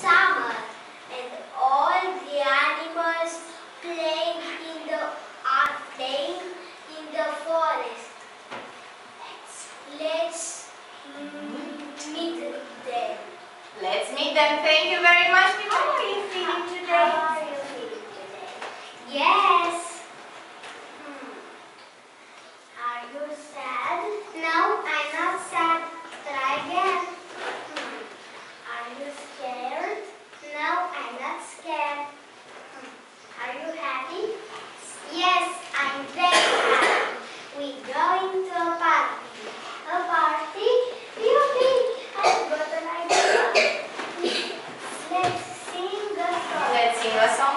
summer, and all the animals are playing in the forest. Let's meet them. Let's meet them. Thank you very much. How are you feeling today? How are you feeling today? Yes. Are you sad? No, I'm not sad. Try again. Are you scared? No, I'm not scared. Are you happy? Yes, I'm very happy. We're going to a party. A party? I've got an idea. Let's sing a song. Let's sing a song.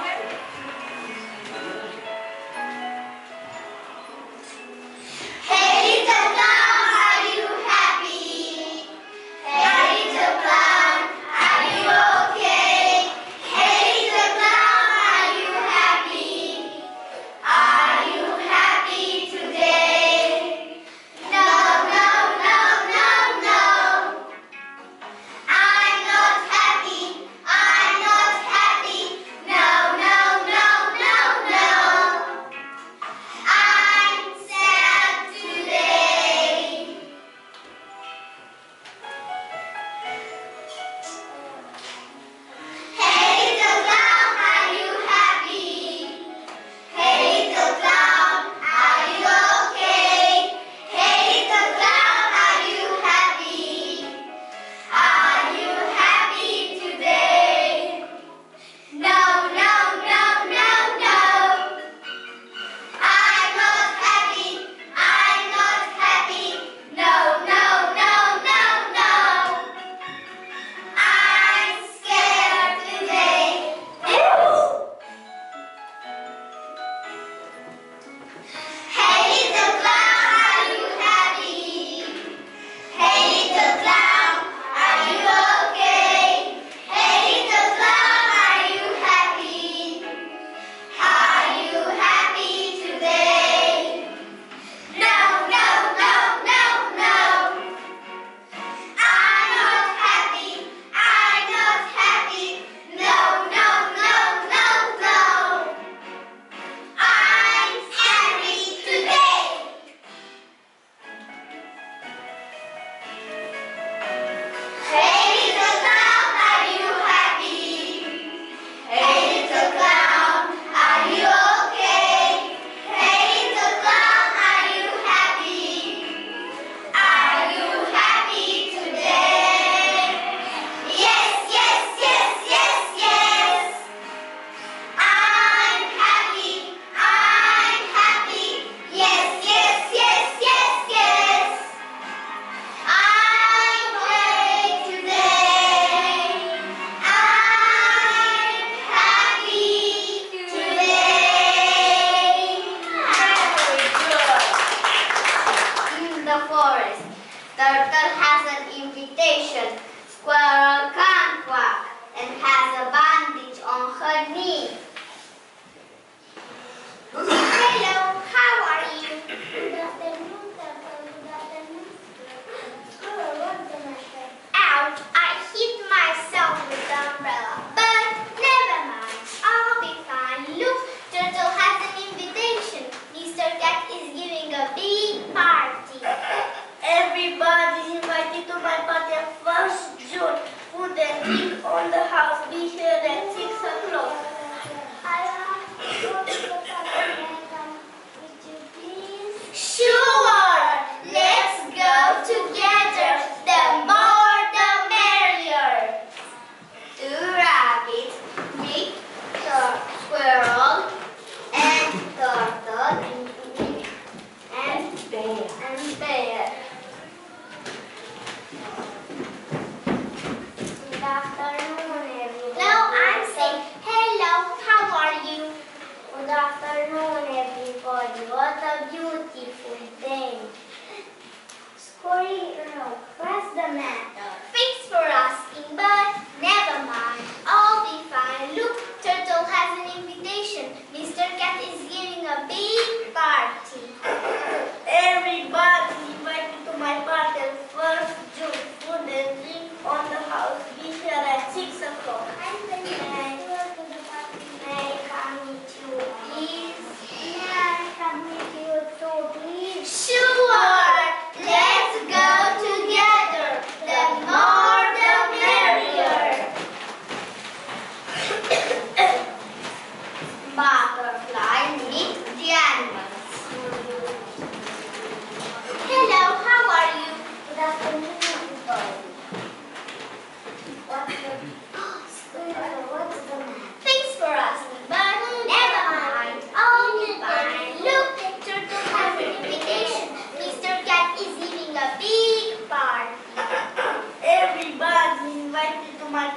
Good afternoon, everyone.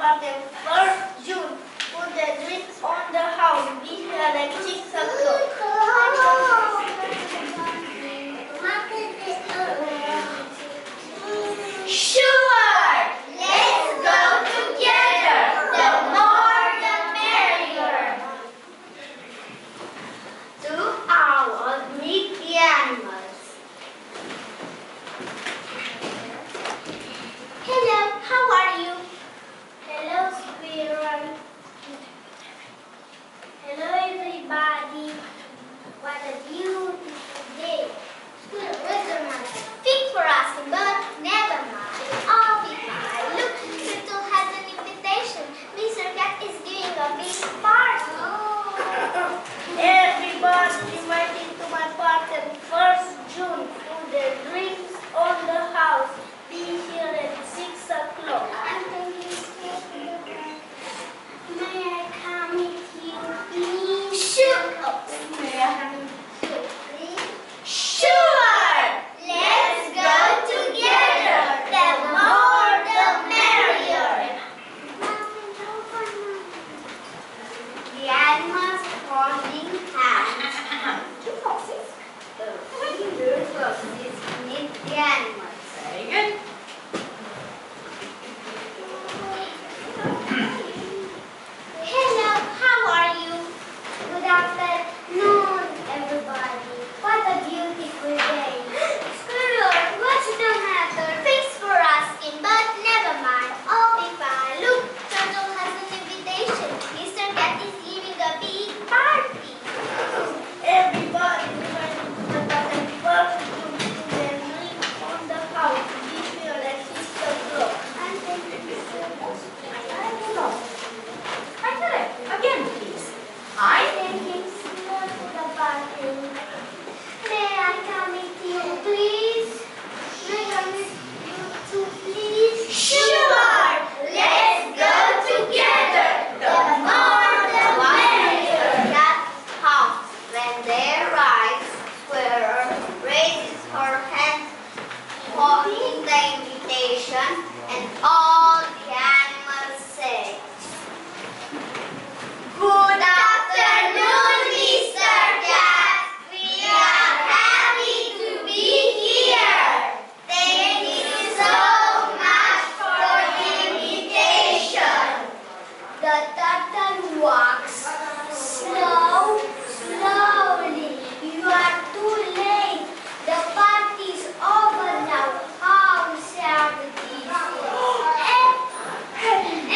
about the 1st June, put the drink on the house, with the electric circle. Sure! Let's go together! The more the merrier! 2 hours, meet the animals. Hello, how are you? Hello, Squirrel. Hello, everybody. What a beautiful day. Squirrel, what's the matter? Fit for us, but never mind. I'll be fine. Look, Turtle has an invitation. Mr. Cat is giving a big party. Oh. Everybody invited to my party 1st June to the drinks on the house. Be here at 6 o'clock. I'm going to stay in the park. May I come with you, please? Sure. Oh, may I come with you, please? Sure. Let's go together. The more, the merrier. The animals holding hands. Two foxes. Two foxes need the animals. Very good. Hello, how are you? Good afternoon, everybody. What a beautiful day. Squirrel, what's the matter? Thanks for asking, but never mind. I'll be fine. Look, Turtle has an invitation. Mr. Cat is giving a big party. Everybody, I think it's not for the bathroom. May I come with you, please? May I come with you too, please? Sure! Let's go together! The more the merrier! That house, when they arrive, Squirrel raises her hand, holding the invitation, and all the animals say, Good afternoon, Mr. Cat. We are happy to be here. Thank you so much for the invitation. The turtle walks slowly. You are too late. The party's over now. How sad it is. That's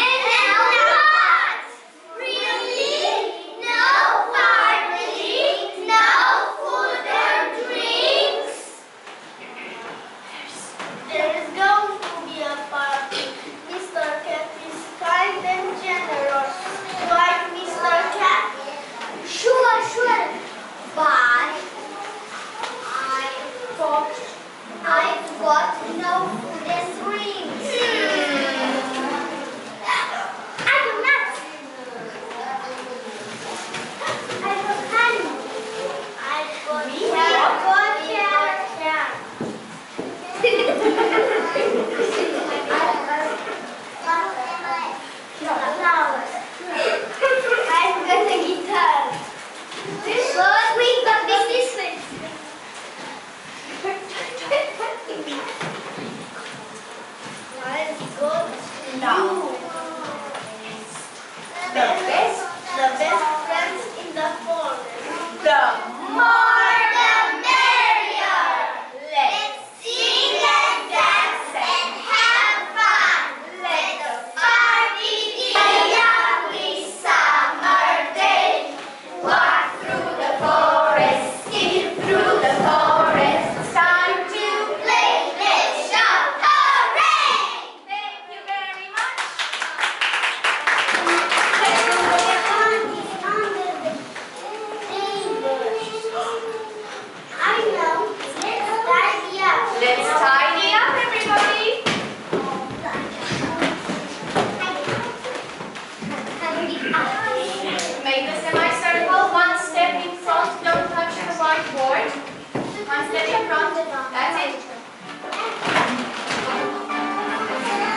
it.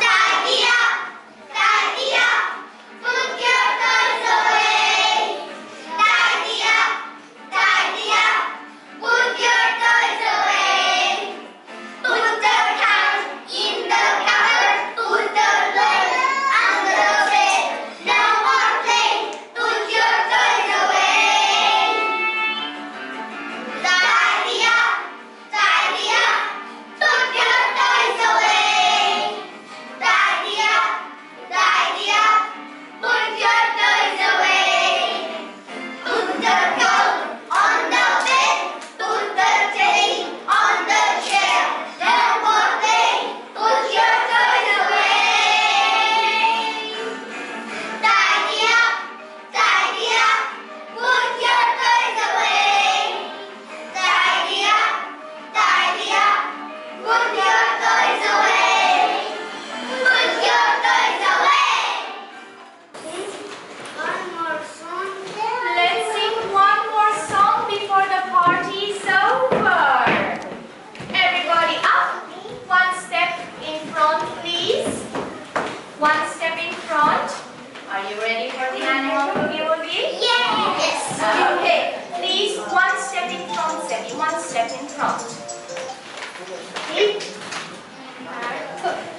Tidy up! Tidy up! you ready for the animal boogie? Yes! Okay, please, one step in front, Sebi, one step in front. Okay.